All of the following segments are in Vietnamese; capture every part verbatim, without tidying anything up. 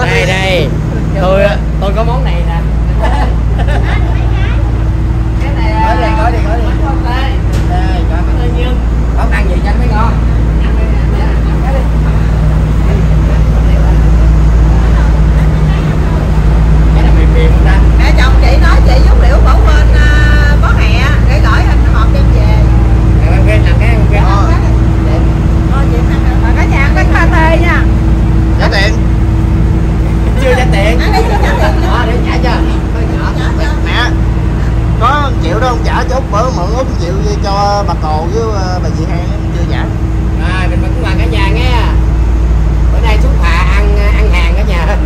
Này đây, tôi tôi có món này nè. Cái này là... Gói đi, gói đi, gói đi. Đây, cho mình. Không ăn gì cho anh mới ngon. Cái này mềm mềm ra. Mẹ chồng chị nói chị giống liệu bỏ quên bó hè để gửi hình nó hộp đem về. Mẹ ăn cái ăn cái kia. Thôi. Thôi chị ăn. Mà cả nhà ăn bánh pate nha. Trả tiền. Chưa trả tiền. Ăn đi chưa trả tiền. Đó để trả cho. Mẹ có một triệu đó không trả cho Út bữa mượn Út triệu cho bà Cồ với bà chị Hai chưa trả. À mình cũng qua cả nhà nghe. Bữa nay xuống phà ăn ăn hàng cả nhà hết.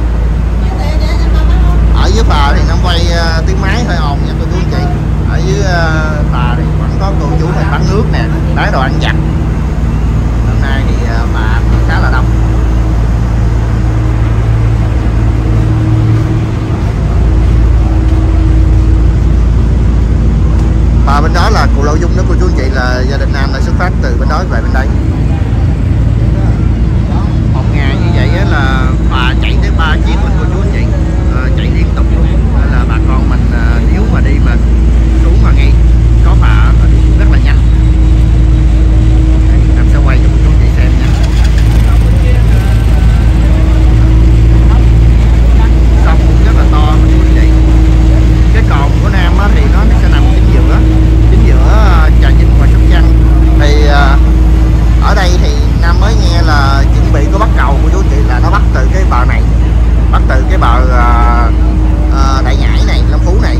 Ở dưới phà thì nó quay uh, tiếng máy hơi ồn nha cô chú chị. Ở dưới uh, phà thì vẫn có cô chú này bán nước nè, bán đồ ăn vặt. Hôm nay thì uh, bà khá là đông. Và bên đó là cụ Lão Dung đó cô chú anh chị, là gia đình Nam đã xuất phát từ bên đó về bên đây. Một ngày như vậy là bà chạy tới ba chiếc mình cô chú anh chị, à, chạy liên tục luôn. Nên là bà con mình nếu mà đi mà xuống mà ngay có bà là đi rất là nhanh. Em sẽ quay cho cô chú anh chị xem nha. Sông cũng rất là to cô chú anh chị. Cái cồn của Nam thì nó sẽ nằm Trà Vinh và Sóc Trăng. Thì ở đây thì Nam mới nghe là chuẩn bị có bắt cầu của chú chị là nó bắt từ cái bờ này, bắt từ cái bờ uh, Đại Ngãi này, Long Phú này,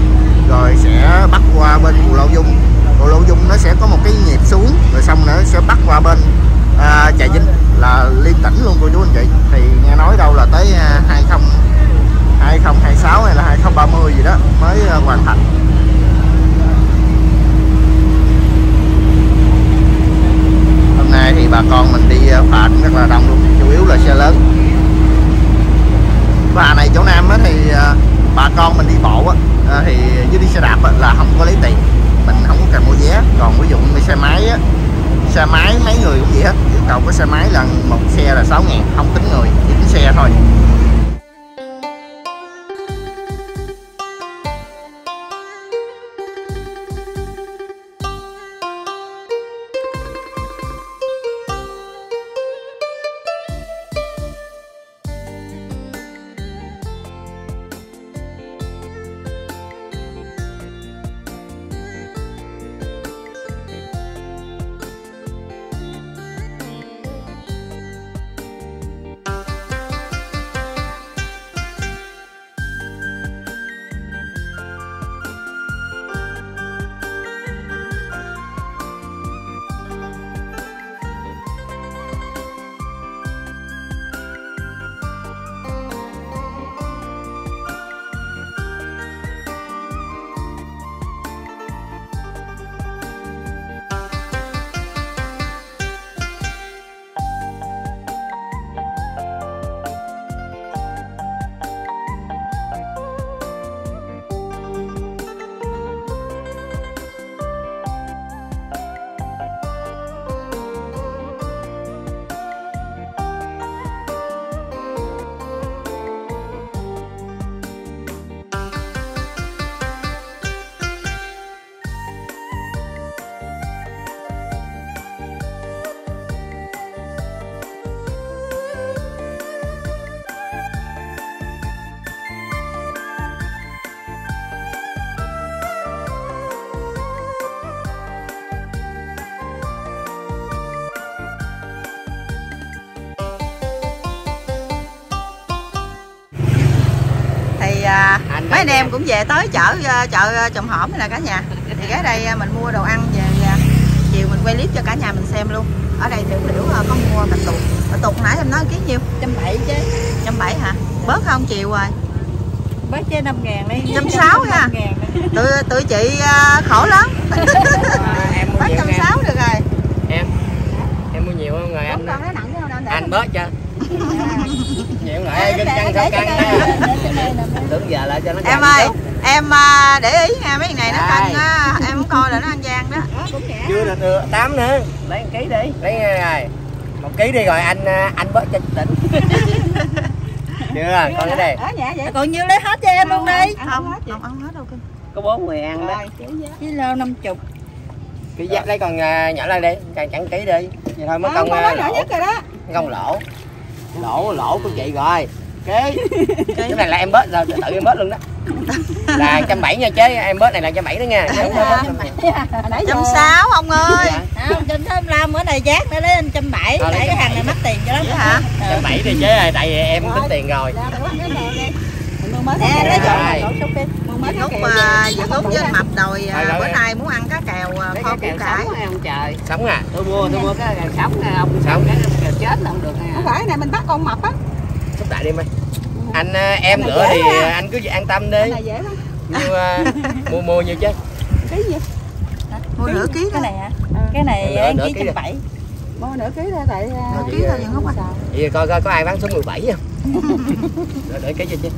rồi sẽ bắt qua bên Cù Lao Dung. Cù Lao Dung nó sẽ có một cái nhịp xuống, rồi xong nữa sẽ bắt qua bên uh, Trà Vinh là liên tỉnh luôn cô chú anh chị. Thì nghe nói đâu là tới hai không hai sáu hay là hai không ba mươi gì đó mới uh, hoàn thành. Hôm nay thì bà con mình đi phà cũng rất là đông luôn, chủ yếu là xe lớn. Phà này chỗ Nam thì bà con mình đi bộ thì với đi xe đạp là không có lấy tiền, mình không có cần mua vé. Còn ví dụ như xe máy, xe máy mấy người cũng vậy hết, yêu cầu có xe máy là một xe là sáu ngàn, không tính người, chỉ tính xe thôi. Mấy anh em cũng về tới chợ chợ Chồng Hổm này nè cả nhà. Thì ghé đây mình mua đồ ăn về, chiều mình quay clip cho cả nhà mình xem luôn. Ở đây tiểu Liễu có mua bạch tuộc. Bạch tuộc nãy em nói ký nhiêu? một trăm bảy mươi chứ. một trăm bảy mươi hả? Bớt không chiều rồi? Bớt chứ năm ngàn đi. một trăm sáu mươi ha. Tụi tụi chị khổ lắm. Em mua nhiều một trăm sáu mươi được rồi. Em. Em mua nhiều không rồi anh. Anh bớt chưa? Nhiều lại cái căng sao căng. Tưởng giờ lại cho nó. Em ơi, em để ý nha, mấy cái này nó căng á, em muốn coi là nó ăn gian đó. Chưa được được tám nữa. Lấy một ký đi. Lấy rồi. một ký đi rồi anh anh bớt cho tỉnh. Chưa, con ở đây. Còn nhiêu lấy hết cho em luôn đi. Không, không ăn hết đâu cưng. Có bốn người ăn đó. Với lô năm mươi. Cái giáp lấy còn nhỏ lên đi, càng chẳng ký đi. Vậy thôi mất con nhỏ nhất rồi đó. Con lỗ. Lỗ lỗ của chị rồi. Cái cái này là em bớt rồi, tự em bớt luôn đó. Là một trăm bảy mươi nha chế, em bớt này là một trăm bảy mươi đó nha. một trăm sáu mươi ông ơi. một trăm sáu mươi lăm bữa này chát nữa lấy một trăm bảy mươi để cái thằng này mất tiền cho lắm hả? một trăm bảy mươi đi chế ơi, tại vì em tính tiền rồi. Nè, Dự Út với anh Mập đòi bữa nay muốn ăn cá kèo kho củ cải. Trời, sống à. Tôi mua, tôi mua cái sống nè ông. Sống cái kèo chết là không được nè. Không phải này mình bắt con Mập á. Sắp lại đi mày. Anh em nữa thì anh cứ an tâm đi. Cái này dễ lắm. Mua mua nhiều chứ. Cái gì? Mua nửa ký cái này hả? Cái này ăn ký một trăm bảy mươi. Mua nửa ký thôi tại nửa ký thôi nhưng không sao. Vậy coi coi có ai bán số mười bảy không? Để cái gì chứ?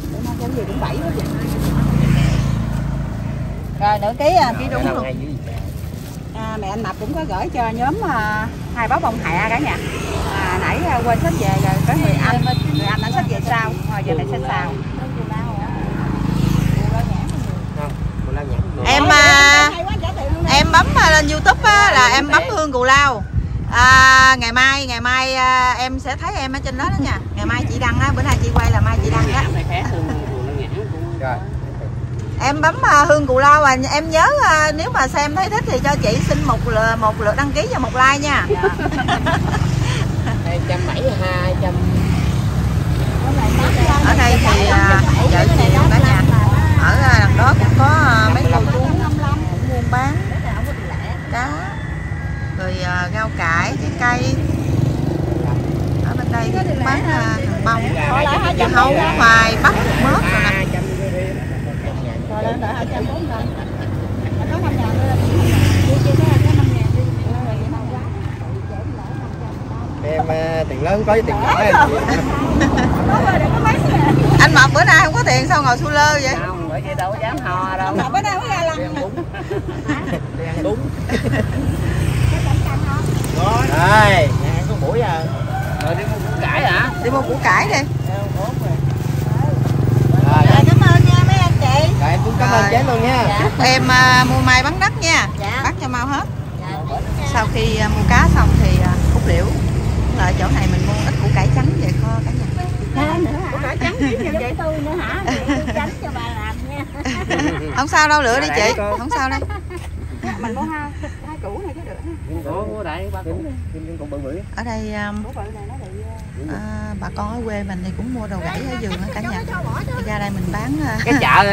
Rồi nửa ký à, ký đúng luôn. À, mẹ anh Mập cũng có gửi cho nhóm à, hai báo bông hạ cả nhà. À, nãy à, quên sách về rồi có người anh, người anh anh sách về sao? Rồi giờ này sách sao? Em à, em bấm lên YouTube á, là em bấm Hương Cù Lao. À, ngày mai ngày mai à, em sẽ thấy em ở trên đó đó nha. Ngày mai chị đăng á, bữa nay chị quay là mai chị đăng á. Rồi. Em bấm uh, Hương Cù Lao à, em nhớ uh, nếu mà xem thấy thích thì cho chị xin một lượt, một lượt đăng ký và một like nha. Dạ. một trăm bảy mươi hai, một trăm. Ở đây thì uh, chợ chiều cả nhà. Ở đằng đó cũng có uh, mấy cô chú buôn bán cá rồi uh, rau cải, trái cây. Ở bên đây thì cũng bán uh, thằng bông, dưa hấu, khoai, bắp, mướp rồi nè. Em tiền lớn có với tiền nhỏ em. Anh Mập bữa nay không có tiền sao ngồi su lơ vậy? Không, bữa kia đâu có dám hò đâu. Mập bữa nay mới ra lần. Đi ăn đúng. Rồi, ăn có buổi giờ. Rồi đi mua củ cải hả? Đi mua củ cải đi. Rồi, em cũng cảm ơn chế luôn nha. Dạ. Chúc em uh, mua mai bắn đất nha. Dạ. Bắt cho mau hết. Dạ. Sau khi uh, mua cá xong thì uh, Út Liễu ở chỗ này mình mua ít củ cải trắng về kho cả nhà. Dạ, nữa hả? Củ cải trắng vậy tôi nữa hả? Tránh cho bà làm nha. Không sao đâu, lựa đi chị. Không sao đâu. Mình mua hai hai củ này chứ được. Ủa, mua đại ba củ đi. Ở đây um, à, bà con ở quê mình thì cũng mua đồ gãy ở vườn cả nhà. Thì ra đây mình bán uh, cái chợ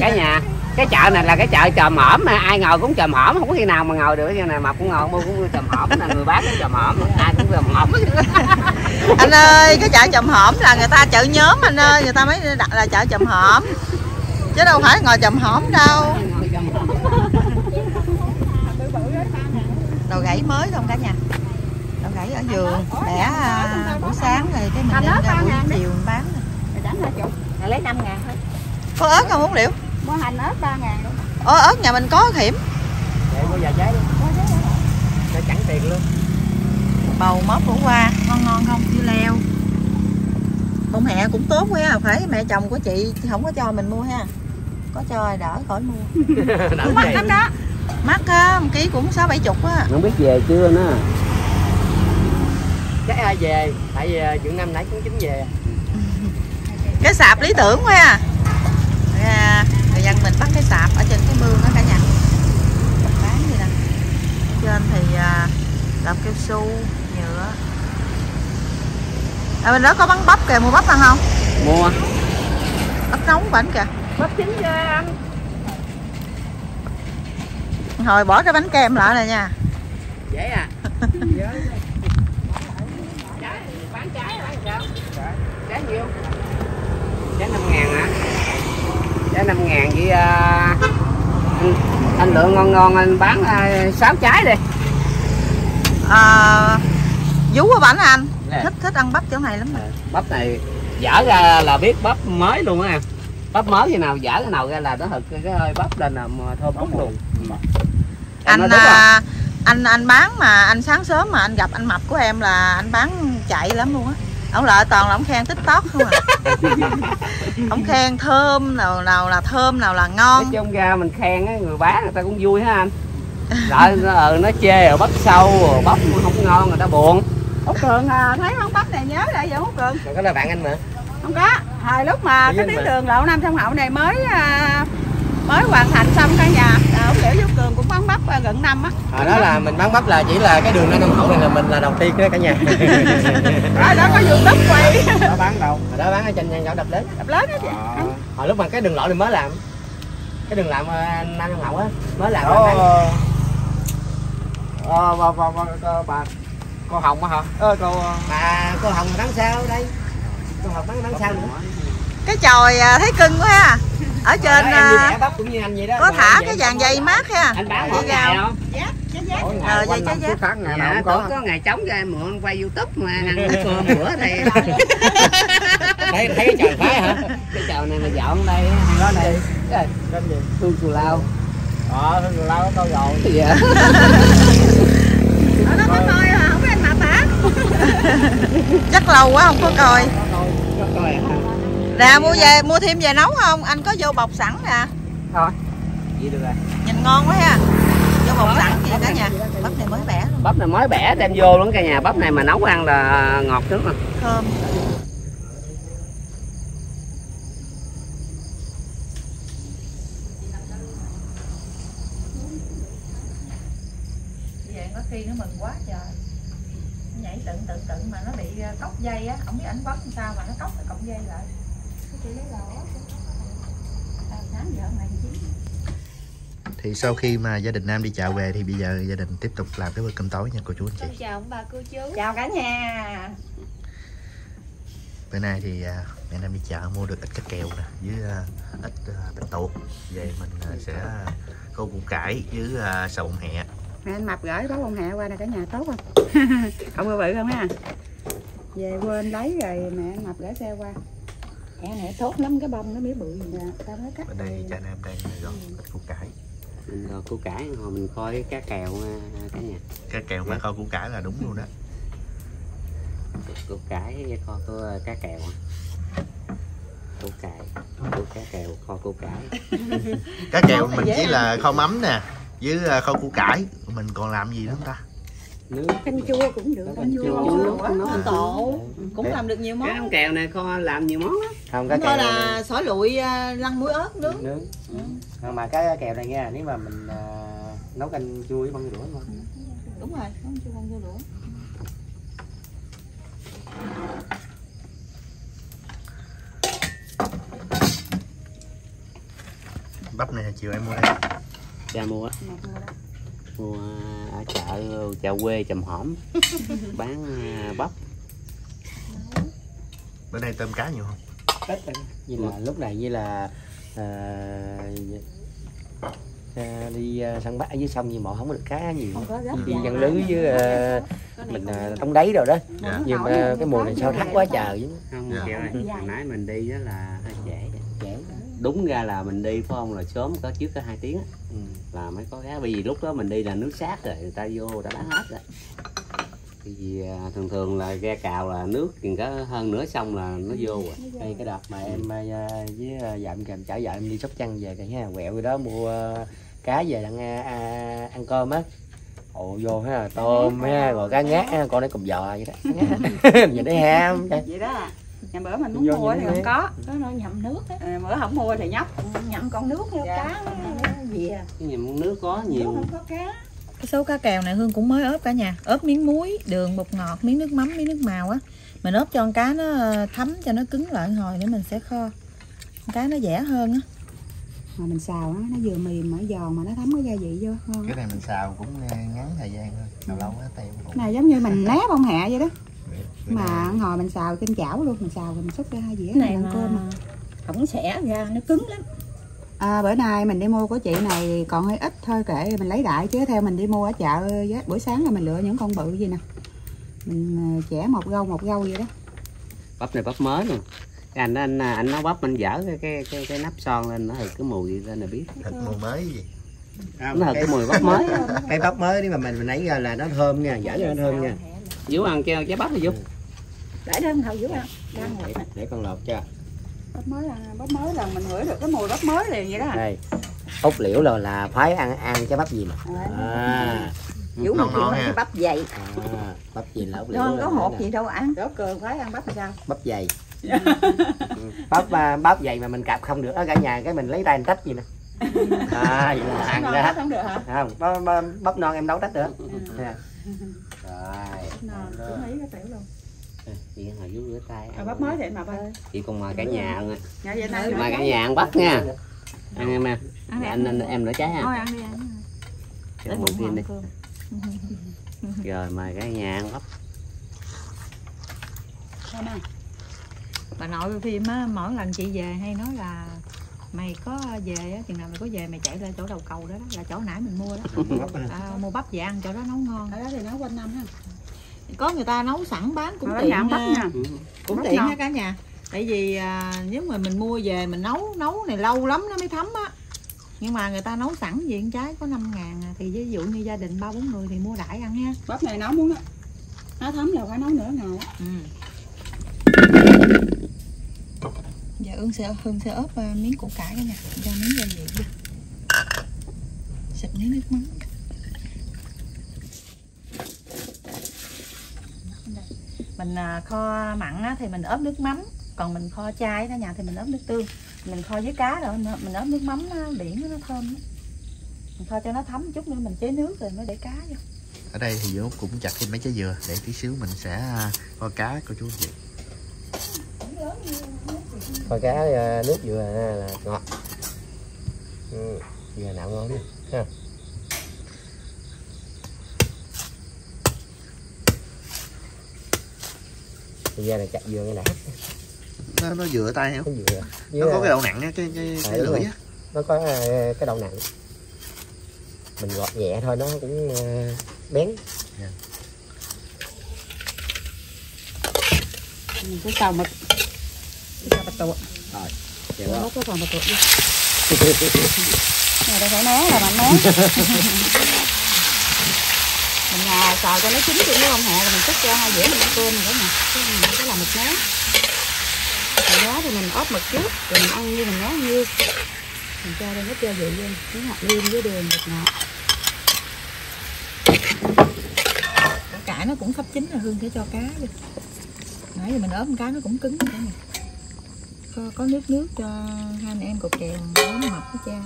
cả nhà. Cái chợ này là cái chợ chòm hổm mà ai ngồi cũng chòm hổm, không có khi nào mà ngồi được. Như này Mập cũng ngồi mua cũng chòm hổm là người bán cũng chòm hổm, ai cũng chòm hổm. Anh ơi, cái chợ chòm hổm là người ta chợ nhóm anh ơi, người ta mới đặt là chợ chòm hổm. Chứ đâu phải ngồi chòm hổm đâu. Đồ gãy mới không cả nhà. Đồ gãy ở vườn bẻ buổi sáng rồi cái mình đem ra buổi chiều mình bán rồi. Lấy năm ngàn thôi. Có ớt không Út Liễu? Mua hành ớt ba ngàn luôn. Ơ ớt nhà mình có hiểm. Để mua vài trái luôn. Để chẳng tiền luôn. Bầu móc của qua ngon ngon không? Dưa leo. Con mẹ cũng tốt quá à, phải mẹ chồng của chị không có cho mình mua ha. Có cho đỡ khỏi mua. Đỡ mắc lắm đó. Mắc á, một ký cũng sáu bảy chục á. Không biết về chưa nữa. Chắc ai về, tại vì dưỡng năm nãy cũng chính về. Cái sạp lý tưởng quá à. Người dân mình bắt cái sạp ở trên cái mương đó cả nhà. Bán gì nè. Trên thì lọc cao su, nhựa. À bên đó có bán bắp kìa, mua bắp ăn không? Mua. Bắp nóng bánh kìa. Bắp chín cho anh. Hồi bỏ cái bánh kem lại nè nha. Dễ à. Trái, bán trái bán sao? Trái nhiêu? Trái năm ngàn hả? Trái năm ngàn vậy à, anh, anh lựa ngon ngon anh bán à, sáu trái đi. À, vú ở bánh anh. Nè. Thích thích ăn bắp chỗ này lắm. À, bắp này dở ra là biết bắp mới luôn á. Bắp mới như nào dở cái nào ra là nó thật cái hơi bắp lên là thơm bốc luôn. Anh à, anh anh bán mà anh sáng sớm mà anh gặp anh Mập của em là anh bán chạy lắm luôn á. Ông Lợi toàn là ông khen TikTok không à. Ông khen thơm, nào nào là thơm, nào là ngon. Nói chung ra mình khen á, người bán người ta cũng vui hả anh. Lại ừ, nó chê rồi bắp sâu, rồi bắp không ngon người ta buồn. Hút Cường à, thấy không, bắp này nhớ lại giờ Hút Cường. Rồi có là bạn anh mà. Không có, hồi lúc mà cái tuyến đường lộ Nam Sông Hậu này mới à, mới hoàn thành xong cả nhà. Ông Liễu Hữu Cường cũng bán bắp gần năm á. Hồi đó là mình bán bắp là chỉ là cái đường Nam Sông Hậu này là mình là đầu tiên đó cả nhà. Đó, đó có vườn đất quay. Đó bán đâu? Hồi đó bán ở trên nhỏ Đập Lớn. Đập Lớn á chị. À. Hồi lúc mà cái đường lộ này mới làm. Cái đường làm Nam Sông Hậu á, mới làm. Ờ bà bà, bà, bà, bà cô Hồng á hả? Ơ cô bà cô Hồng bán sao đây? Cô Hồng bán bán sao nữa? Cái chòi thấy cưng quá ha. Ở trên bắp cũng như anh vậy đó. Có thả cái vàng dây mát ha. Anh bán mỗi ngày không? Dạ, dạ dạ. Ờ vậy chứ dạ. Ngày nào cũng có. Có ngày trống ra mượn quay YouTube mà ăn cơm bữa thì. Thấy thấy cái chòi phái hả? Cái chòi này là dọn đây đó đây. Cái gì? Hương Cù Lao. Ờ Hương Cù Lao có câu dọn. Dạ. Nó có coi hả? Không biết anh Mập hả? Chắc lâu quá không có coi. Nè mua về mua thêm về nấu không? Anh có vô bọc sẵn nè. Thôi. Vậy được rồi. Nhìn ngon quá ha. Vô bọc sẵn gì cả nhà. Bắp này mới bẻ luôn. Bắp này mới bẻ đem vô luôn cả nhà. Bắp này mà nấu ăn là ngọt trước nè. Thơm. Khi nó mừng quá trời, nó nhảy tận tận tận mà nó bị cóc dây á, không biết ảnh bấm làm sao mà nó cóc cái cọng dây lại. Thì sau khi mà gia đình Nam đi chợ về thì bây giờ gia đình tiếp tục làm cái bữa cơm tối nha cô chú anh chị. Chào ông bà cô chú. Chào cả nhà. Bữa nay thì mẹ Nam đi chợ mua được ít cá kèo nè với ít bạch tuộc, về mình sẽ khô củ cải với sầu bông hẹ. Nè anh Mập gửi bó bông hẹ qua nè cả nhà, tốt không? Không bự bự không ha? Về quên lấy rồi mẹ anh Mập gửi xe qua. Mẹ này thốt lắm cái bông nó mía bự gì nè, tao mới cắt. Ở đây cha Nam đang gọt ít củ cải. Rồi củ cải rồi mình coi cá kèo cả nhà. Cá kèo phải coi củ cải là đúng luôn đó. Củ cải với kho của cá kèo. Củ cải, củ cá kèo, kho củ cải. Cá kèo mình chỉ là kho mắm nè. Với kho củ cải mình còn làm gì nữa không ta? Nướng canh chua cũng được, canh chua nấu tổ cũng làm được nhiều món. Cái kèo này kho làm nhiều món lắm. Không có là sỏi lụi lăn muối ớt nướng. Nướng. Ừ. Không, mà cái kèo này nha, nếu mà mình uh, nấu canh chua với bông đũa ngon. Đúng rồi, nấu chua bông đũa. Bắp này chiều em mua đây. Cha mua mua ở chợ chợ quê Trầm Hổm bán bắp. Bữa nay tôm cá nhiều không? Ít anh. Vì là lúc này như là à, à, đi săn bắt ở dưới sông nhưng mà không có được cá nhiều. Đi dân lưới với à, mình đóng đáy rồi đó. Dạ. Nhưng mà cái mùa này sao thắt quá trời chứ. Không dạ. Kiểu này, hồi nãy mình đi đó là hơi trễ. Đúng ra là mình đi phải không, là sớm có trước có hai tiếng á. Ừ. Là mới có cá, bởi vì lúc đó mình đi là nước sát rồi, người ta vô người ta bán hết rồi. Bởi vì thường thường là ghe cào là nước chừng có hơn nửa xong là nó vô rồi. Đây cái đợt mà em với dạm kèm chở vợ em đi Sóc Trăng về cả nhà, quẹo cái đó mua cá về ăn ăn cơm á. Ồ vô ha, tôm ha, rồi cá ngát ha, con nó cùm giò vậy đó. Nhìn thấy ham vậy đó. Nhà bữa mình muốn vô mua thì không có, có nó nhậm nước á. À, bữa không mua thì nhóc nhậm con nước vô. Dạ. Cá gì à? Cái nhậm nước có nhiều. Nước không có cá. Cái số cá kèo này Hương cũng mới ướp cả nhà, ướp miếng muối, đường, bột ngọt, miếng nước mắm, miếng nước màu á. Mình ướp cho con cá nó thấm cho nó cứng lại hồi nữa mình sẽ kho. Con cá nó dẻ hơn á. Mà mình xào á, nó vừa mềm mà giòn mà nó thấm cái gia vị vô ngon. Cái này mình xào cũng ngắn thời gian thôi, lâu lâu nó tiêu. Này giống như mình né bông hẹ vậy đó. Mà ngồi mình xào trên chảo luôn, mình xào mình xúc ra hai dĩa này mà cơm mà. Không xẻ ra nó cứng lắm. À, bữa nay mình đi mua của chị này còn hơi ít thôi, kệ mình lấy đại chứ theo mình đi mua ở chợ buổi sáng là mình lựa những con bự gì nè. Mình chẻ một gâu một gâu vậy đó. Bắp này bắp mới nè. Anh anh anh nấu bắp anh dở cái cái cái, cái nắp son lên nó thì cái mùi lên là biết. Thật mùi mới gì. À, nó cái, cái mùi bắp mới. Cái bắp mới đi mà mình mình lấy ra là nó thơm nha, dở cho nó thơm nha. Vũ ăn keo trái bắp thì Vũ. Để đơn thầu dữ không? Đang để, để, để con lột cho. Bắp mới là bắp mới là mình ngửi được cái mùi bắp mới liền vậy đó. Đây. Ốc liễu là là phải ăn ăn cái bắp gì mà. À. Dữ mà không cái bắp dày. À, bắp gì là ốc liễu. Không có hột gì đâu ăn. Đổ cường phải ăn bắp làm sao? Bắp dày. Bắp bắp dày mà mình cạp không được ở cả nhà, cái mình lấy tay mình tách gì nè. À, vậy là ăn ra. Không được hả? Không, bắp, bắp non em đâu tách được. À. Rồi. Nó ý cái tiểu luôn. Chị hồi dưới rửa tay. À, bắp mới vậy mà ba. Chị còn mời cả nhà luôn à. Mời cả nhà ăn bắp nha. Ăn em à. Anh em nữa trái ha. Thôi ăn đi ăn. Để bụng đi. Rồi mời cả nhà ăn bắp. Bà nội với phim á, mỗi lần chị về hay nói là mày có về á, chừng nào mày có về mày chạy ra chỗ đầu cầu đó, đó là chỗ nãy mình mua đó. À, mua bắp về ăn chỗ đó nấu ngon. Ở đó thì nấu quanh năm ha. Có người ta nấu sẵn bán cũng tiện nha. Nha. Cũng bắp tiện nha cả nhà. Tại vì à, nếu mà mình mua về mình nấu nấu này lâu lắm nó mới thấm á. Nhưng mà người ta nấu sẵn diện trái có năm ngàn à, thì ví dụ như gia đình ba bốn người thì mua đại ăn ha. Bắp này nấu muốn á. Nó thấm là phải nấu nửa ngày á. Ừ. Dạ Hương sẽ Hương sẽ ướp uh, miếng củ cải cả nhà, cho miếng gia vị đi. Xịt miếng nước mắm. Mình kho mặn á, thì mình ướp nước mắm, còn mình kho chai đó nhà thì mình ướp nước tương. Mình kho với cá rồi mình ướp nước mắm biển nó thơm lắm. Mình kho cho nó thấm chút nữa mình chế nước rồi mới để cá vô. Ở đây thì Vũ cũng chặt thêm mấy trái dừa để tí xíu mình sẽ kho cá cô chú chị. Kho cá nước dừa là ngọt. Ừ, dừa nạo ngon đi ha. Thì ra là chặt dừa cái này nó nó dừa tay hả? Nó dừa. Nó có cái đậu nặng á, cái cái, cái lưỡi á. Nó có cái đậu nặng. Mình gọt nhẹ thôi nó cũng bén. Yeah. Mình cứ xào mực. Cái bạch tuộc. Rồi. Vậy đó. Nó có còn bạch tuộc đi. Này đâu phải né là bạn né. Mình à, xào cho nó chín chứ không hẹ rồi mình cắt cho hai dĩa mình ăn cơm nữa nè. Cái này cái là mực nấu. Mực nấu thì mình ốp mực trước rồi mình ăn như mình nấu như. Mình cho đây hết gia vị lên, cái hạt liêm với đường bột ngọt. Cái cải nó cũng sắp chín rồi Hương sẽ cho cá đi. Nãy giờ mình ốp cá nó cũng cứng nữa nè. Có, có nước nước cho hai anh em cột kèo nấu mập với cha.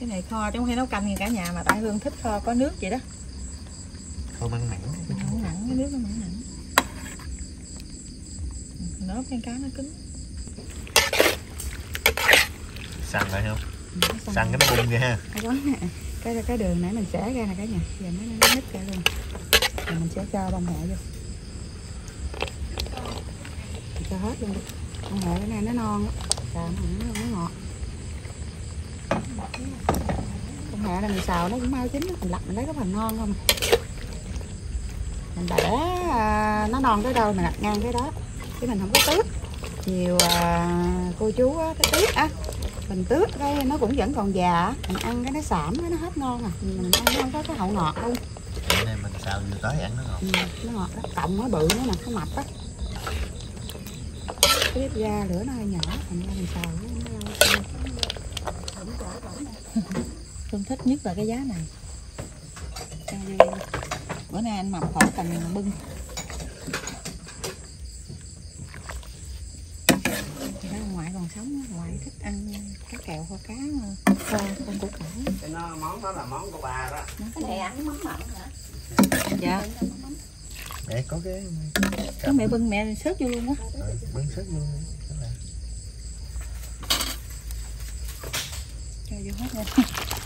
Cái này kho chứ không hay nấu canh gì cả nhà, mà tại Hương thích kho có nước vậy đó. Không ăn mặn. Không mặn, cái nước nó mặn mặn. Nớp cái cá nó cứng. Săn lại không? Ừ, săn cái nó bung ra ha. Cái cái đường nãy mình xẻ ra nè cả nhà. Giờ nó nó nứt ra luôn. Rồi mình sẽ cho bông hẹ vô. Mình cho hết luôn. Bông hẹ cái này nó non á. Xào nó ngọt. Con hẹ là mình xào nó cũng mau chín, mình lặt mình lấy cái phần non không, mình để à, nó non tới đâu mình lặt ngang cái đó chứ mình không có tước nhiều. À, cô chú á, cái tước á mình tước cái nó cũng vẫn còn già, mình ăn cái nó xảm cái nó hết ngon à, mình ăn nó không có cái hậu ngọt luôn. Bữa nay mình xào vừa tới ăn nó ngọt. Ừ, nó ngọt đó, cộng nó bự nữa nè, nó mập á. Tiếp ra lửa nó hơi nhỏ thành ra mình xào nó Hương thích nhất là cái giá này. Bữa nay anh mập khỏi cần mình bưng. Đó, ngoại còn sống, ngoại thích ăn cá kèo kho cá kho con củ cải. Cái nó món đó là món của bà đó. Cái này ăn mắm mặn hả? Dạ. Mẹ có cái. Cái mẹ bưng mẹ xớt vô luôn á. Ừ, bưng xớt luôn.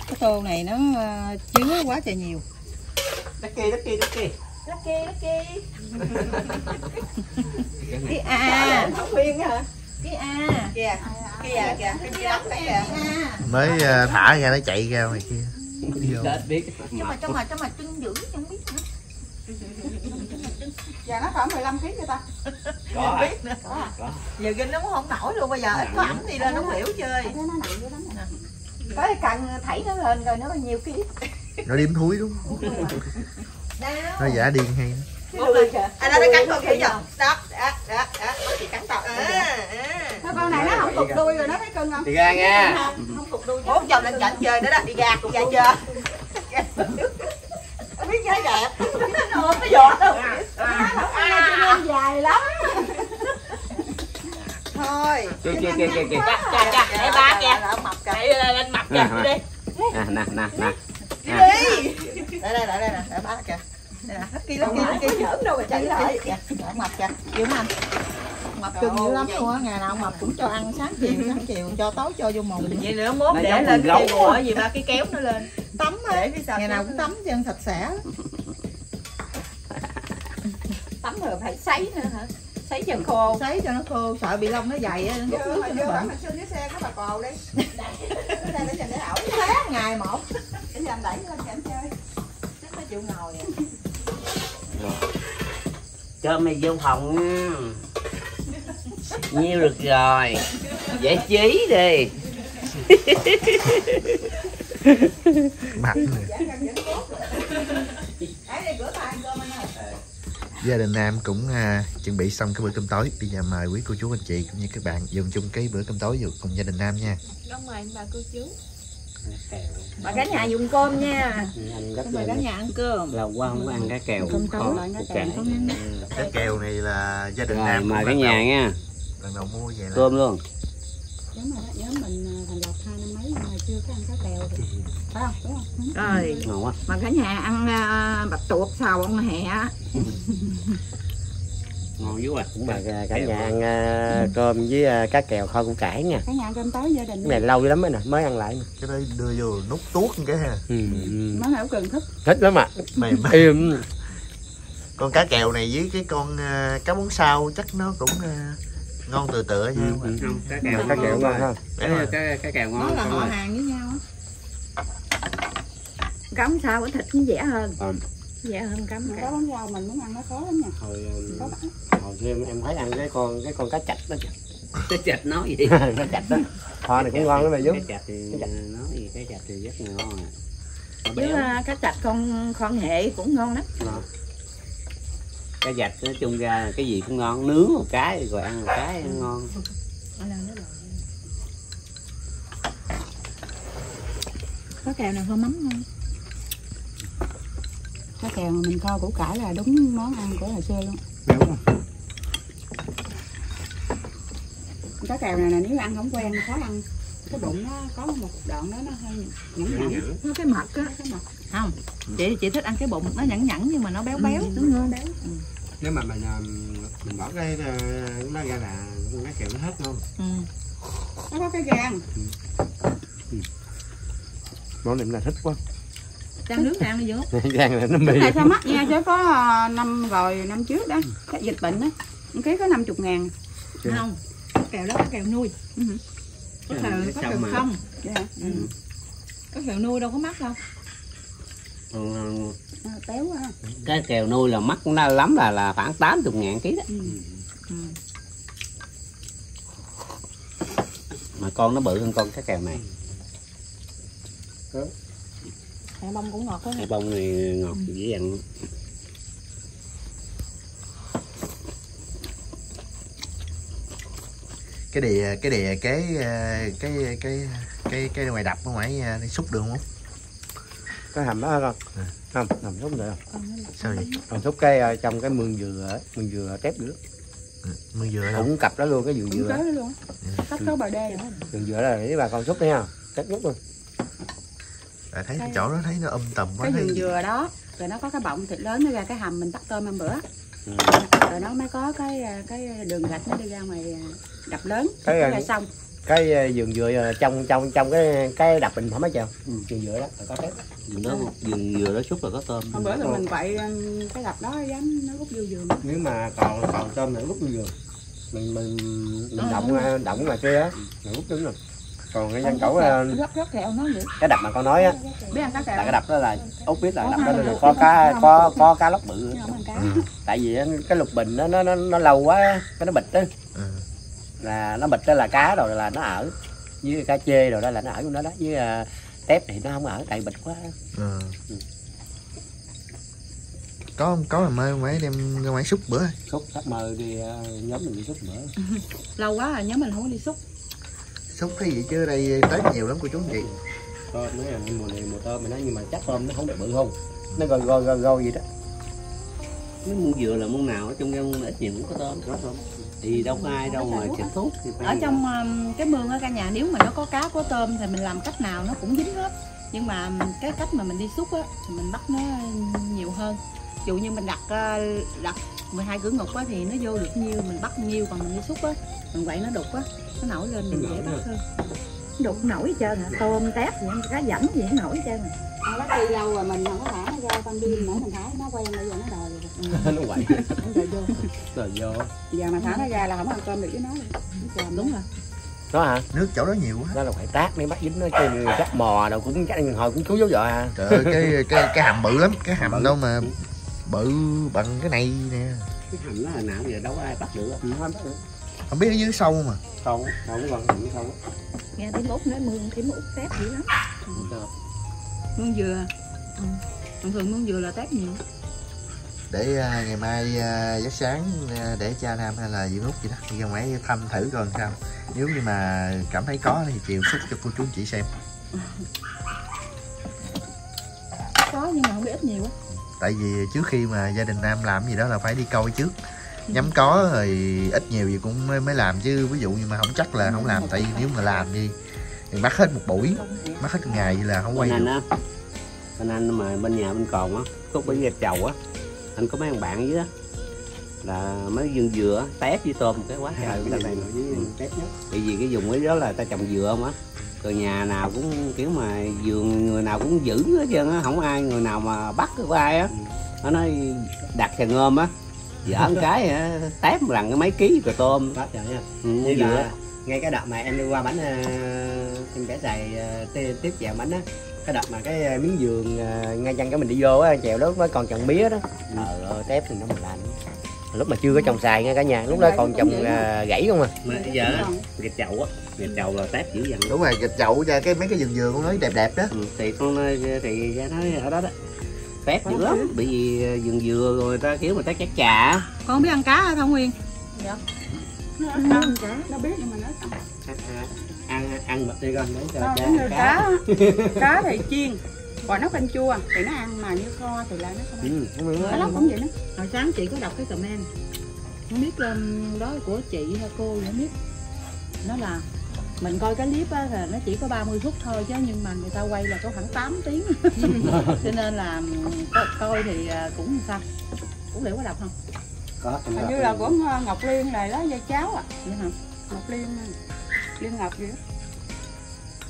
Cái tô này nó chứa quá trời nhiều. Lucky, lucky, lucky. Lucky, lucky. Cái a, không viên hả? Cái a. Kìa, kìa, kìa, kìa lắm kìa. Mới thả ra nó chạy ra ngoài kia. Chứ mà trong mà trong mà trưng dữ không biết nữa. Dạ nó khoảng mười lăm ký người ta. Không biết nữa. Giờ ginh nó cũng không nổi luôn, bây giờ ít có ẩm đi lên nó biểu chơi. Nó nặng dữ lắm nè. Tới cần thảy nó lên rồi nó bao nhiêu ký. Nó điếm thúi đúng không? Nó giả điên hay. Một lần. À đó nó cắn con kia giờ. Đó, đó, đó, đó. Chị cắn tọt. À, thôi con này nó không cục đuôi rồi nó thấy cưng không? Đi ra nha. Không cục đuôi. Bốn chồng lên cảnh chơi nữa đó, đi ra cũng ra chơi. Nó biết giá đẹp. Nó ôm nó giọt đâu. Nó dài lắm. Thôi. Kìa kìa kìa kìa kìa. Cha cha, để ba kìa. Để lên mặt kìa đi. Nè nè nè nè. Đi đi. Đây đây đây đây nè, để ba kìa. Nè, kia kia kia giỡn đâu mà chạy lại kìa. Lại mập kìa, dữ không anh? Mập cưng dữ lắm luôn á, ngày nào mập cũng cho ăn sáng chiều, sáng chiều cho tối cho vô mồm. Vậy nữa mốt để lên cái đùa gì ba cái kéo nó lên. Tắm á, ngày nào cũng tắm chân sạch sẽ. Tắm rồi phải sấy nữa hả? Sấy cho khô. Sấy cho nó khô, sợ bị lông nó dày á, nó rút cho nó bẩn. Mà xương cái xe có bà cò đi. Cái này nó cho nó ẩu sáng ngày một. Để làm đẩy lên cho anh chơi. Chắc nó chịu ngồi vậy. Cho mày vô phòng nhiêu được rồi, giải trí đi. Mặt gia đình Nam cũng uh, chuẩn bị xong cái bữa cơm tối. Bây giờ mời quý cô chú anh chị cũng như các bạn dùng chung cái bữa cơm tối cùng gia đình Nam nha. Đúng rồi bà cô chú. Bà cả nhà dùng cơm nha. Bà cả nhà ăn cơm. Lâu quá không có ăn cá kèo. Cơm tối cá ừ. Kèo này là gia đình rồi, Nam mời cả nhà nha. Lần đầu mua về là cơm luôn. Giống mà đó, giống mình thành lập hai năm mấy mà chưa có ăn cá kèo được. Phải không? Đúng không? Rồi. Ngon quá. Mà cả nhà ăn uh, bạch tuộc xào ông hẹ. Ngon dữ à. Bà cả nhà ăn uh, cơm với uh, cá kèo kho củ cải nha. Cả nhà ăn cơm tối gia đình. Cái này lâu lắm rồi nè, mới ăn lại nè. Cái đây đưa vô nút tuốt như cái ha. Ừ. Má Hảo Cường thích. Thích lắm ạ. À. Mày mày. Im. Con cá kèo này với cái con uh, cá bún sao chắc nó cũng uh, ngon từ tựa nha. Ừ. Ừ. Không, cá kèo cá kèo ngon ha. Cá cá kèo ngon. Nó là họ hàng với nhau á. Cá bún sao cái thịt nó dẻ hơn. Ừ. Dạ hơn cắm cả. Cá bún sao mình muốn ăn nó khó lắm nha. Hồi hồi kia em thấy ăn cái con cái con cá chạch đó chứ. Cá chạch nói gì? Cá chạch đó. Kho này cũng ngon lắm mày chú. Cá chạch thì nói gì cá chạch thì rất ngon à. Chứ cá chạch con con hệ cũng ngon lắm. Cá chạch nói chung ra cái gì cũng ngon, nướng một cái rồi ăn một cái ngon. Có kèo nào kho mắm không? Cá kèo mà mình kho củ cải là đúng món ăn của hồi xưa luôn. Đúng rồi. Cá kèo này là nếu ăn không quen khó ăn. Cái bụng nó có một đoạn đó nó hơi nhẫn nhẫn. Nó cái mật á. Không, chị chị thích ăn cái bụng nó nhẫn nhẫn nhưng mà nó béo béo. Ừ, đúng không? Béo. Ừ. Nếu mà mình, mình bỏ cái nó ra là cá kèo nó hết luôn. Ừ. Nó có cái gan. Ừ. Ừ. Món này mình là thích quá. Đang nướng đang nó vô. Đang là nó mì. Tại sao mắc nha, chứ có năm rồi, năm trước đó, cái dịch bệnh đó, cái có năm mươi ngàn. Đúng không? Kèo đó có kèo nuôi. Ừ. Có kèo có kèo không. Dạ. Ừ. Ừ. Có kèo nuôi đâu có mắc đâu. Ừ. À, téo quá. Cái kèo nuôi là mắc cũng lắm là là khoảng tám mươi ngàn ký đó. Ừ. Ừ. Mà con nó bự hơn con cái kèo này. Ừ. Hẹ bông cũng ngọt quá. Hẹ bông này ngọt ừ. Dễ ăn. Cái đìa cái đìa cái cái cái cái cái ngoài đập ở ngoài đi xúc được không? Cái hầm đó không? À. Không, hầm xúc được không? Sao vậy? Hầm xúc cái trong cái mương dừa, mương dừa tép nữa. Ừ, mương dừa cũng cặp đó luôn cái dừa dừa. Đó luôn. Sắp tới bờ đê rồi. Dừa dừa là để bà con xúc thấy không? Tép nước luôn. À, thấy cái chỗ đó thấy nó um tùm quá. Cái dừa dừa đó rồi nó có cái bọng thịt lớn nó ra cái hầm mình tắt tôm ăn bữa. Ừ. Rồi nó mới có cái cái đường gạch nó đi ra ngoài đập lớn cái ra xong cái vườn dừa trong trong trong cái cái đập mình phẩm hết trơn. Ừ. Dừa dừa đó rồi có tép mình nó vườn dừa đó xúc là có tôm hôm bữa rồi mình quậy cái đập đó dám nó rút vô vườn nếu mà còn còn tôm này rút vô vườn mình mình mình động ừ. Động ngoài kia á mình rút đúng rồi. Còn cái dân cẩu cái đập mà con nói á là cái đập đó là Út biết là đập đó là có cá có có cá lóc bự tại vì cái lục bình nó nó nó lâu quá cái nó bịch á là nó bịch đó là cá rồi là nó ở với cá chê rồi đó là nó ở trong đó đó với tép thì nó không ở tại bịch quá. Có không? Có mà mơ mấy đem ra ngoài xúc bữa. Xúc, sắp mơ đi nhóm mình đi xúc bữa. Lâu quá rồi nhóm mình không có đi xúc. Xúc cái gì chứ đây tết nhiều lắm cô chú chị. Tôm mấy là mùa này mùa tôm mình nói, nhưng mà chắc tôm nó không được bự không? Nó gò gò gò gò gì đó. Cái môn dừa là môn nào ở trong cái môn ít nhiều cũng có tôm. Có tôm. Thì đâu có ai đâu mà chịu thuốc. Ở trong cái mương ở cả nhà nếu mà nó có cá có tôm thì mình làm cách nào nó cũng dính hết. Nhưng mà cái cách mà mình đi xúc á thì mình bắt nó nhiều hơn. Ví dụ như mình đặt đặt mười hai cửa ngục á thì nó vô được nhiêu mình bắt nhiêu, còn mình đi xúc á mình quậy nó đục á nó nổi lên mình dễ bắt hơn. Đục nổi trơn hả? Tôm tép gì cá dẫm gì nó nổi trơn. Nó bắt đi lâu rồi mình không có thả nó ra con biên nữa, mình thả nó quen bây giờ nó đòi rồi. Nó quậy. Nó đòi vô. Đòi vô. Giờ mà thả nó ra là không ăn cơm được với nó rồi. Đúng rồi. Đó hả? Nước chỗ đó nhiều quá. Đó là phải tát mới bắt dính nó chứ chắc mò đâu cũng chắc hồi cũng cứu dấu vợ à. Trời ơi cái cái cái hàm bự lắm, cái hàm đâu mà bự bằng cái này nè. Cái hàm nó hồi nào giờ đâu có ai bắt được, không bắt được. Không biết ở dưới sâu mà. Sâu, sâu gần cũng sâu á. Nghe tiếng út nói mương tiếng út tép dữ lắm. Mương dừa. Ừ. Thường thường mương dừa là tép nhiều. Để uh, ngày mai uh, giấc sáng uh, để cha Nam hay là Diễm Út gì đó đi ra ngoài thăm thử coi sao. Nếu như mà cảm thấy có thì chiều xúc cho cô chú chị xem. Có nhưng mà không biết ít nhiều quá. Tại vì trước khi mà gia đình Nam làm gì đó là phải đi câu trước. Nhắm có rồi ít nhiều gì cũng mới, mới làm chứ. Ví dụ như mà không chắc là không làm. Tại vì nếu mà làm gì thì mắc hết một buổi, mắc hết ngày vậy là không quay được. Anh anh mà bên nhà bên còn á, có bên nhà chầu á, anh có mấy thằng bạn dưới đó là mấy dương dừa tép với tôm cái quá trời à, cái này tép nhất. Bởi vì cái vùng ấy đó là ta trồng dừa không á, rồi nhà nào cũng kiểu mà vườn người nào cũng giữ hết trơn á, không ai người nào mà bắt cái ai á. Nó nói đặt sàn ngôm á, dở cái á, tép rằng cái mấy ký rồi tôm quá trời nha. Như dừa ngay cái đợt mà em đi qua bánh em bé xài tiếp vào bánh á, cái đợt mà cái miếng giường ngay chân cái mình đi vô á, chèo đó mới còn trồng mía đó. Trời ơi tép thì nó mà lạnh. Lúc mà chưa có trồng xài nha cả nhà, lúc đó còn trồng gãy không à. Mà giờ gạch chậu á, gạch chậu là tép dữ dằn. Đúng rồi, gạch chậu ra cái mấy cái giường giường con nói đẹp đẹp đó. Ừ, thì con thì ra nói ở đó đó. Tép dữ lắm, bởi vì giường dừa rồi ta kiểu mà tép chát chà. Con biết ăn cá hả Thảo Nguyên? Dạ. Nó ăn không cả, nó biết nhưng mà nó không. Ăn ăn mật đi con để cho cá. Cá. Cá thì chiên. Còn nấu canh chua thì nó ăn, mà như kho thì lại nó không ăn. Ừ, nó lóc cũng vậy đó. Hồi sáng chị có đọc cái comment không biết đó của chị hay cô không biết, nó là mình coi cái clip á là nó chỉ có ba mươi phút thôi chứ nhưng mà người ta quay là có khoảng tám tiếng cho nên là coi thì cũng sao cũng liệu có đọc không có hình như là của Ngọc Liên này đó, dây cháu à vậy hả? Ngọc Liên Liên Ngọc gì đó.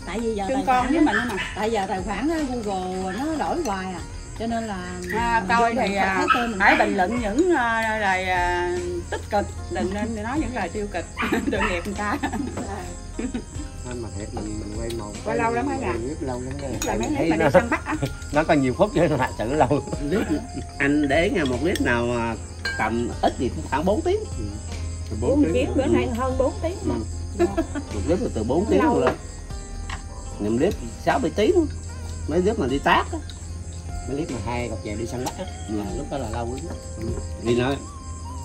Tại vì giờ tài con với mình mà. Tại giờ tài khoản Google nó đổi hoài à, cho nên là à, coi thì à, hãy bình luận những uh, lời uh, tích cực, đừng nên nói những lời tiêu cực tội nghiệp người ta. Mà thiệt mình mình quay màu quay lâu lắm hả? Rất lâu lắm rồi. Mấy clip mà đi săn bắt á. Nó có nhiều phút chứ thật sự lâu. Anh để ngày một clip nào mà tầm ít gì khoảng bốn tiếng. bốn tiếng bữa nay hơn bốn tiếng mà. Một clip là từ bốn tiếng luôn. Niệm clip sáu bảy tiếng mấy clip mà đi tát á, mấy clip mà hai cặp chèo đi săn bắt á là lúc đó là lâu lắm đó. Đi nói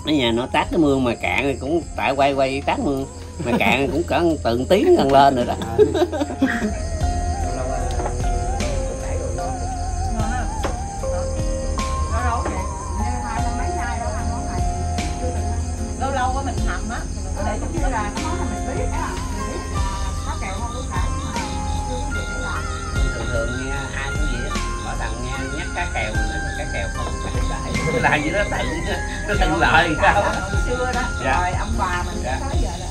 ở nhà nó tát cái mương mà cạn thì cũng tại quay quay tát mương mà cạn cũng cỡ từng tiếng gần lên rồi đó. Lâu lâu á mình hầm á để cho nó ra nó nói mình biết á. Cá kèo nữa, cá kèo còn lại làm gì đó tại nó tận lợi sao xưa đó. Dạ. Rồi ông bà mình tới giờ là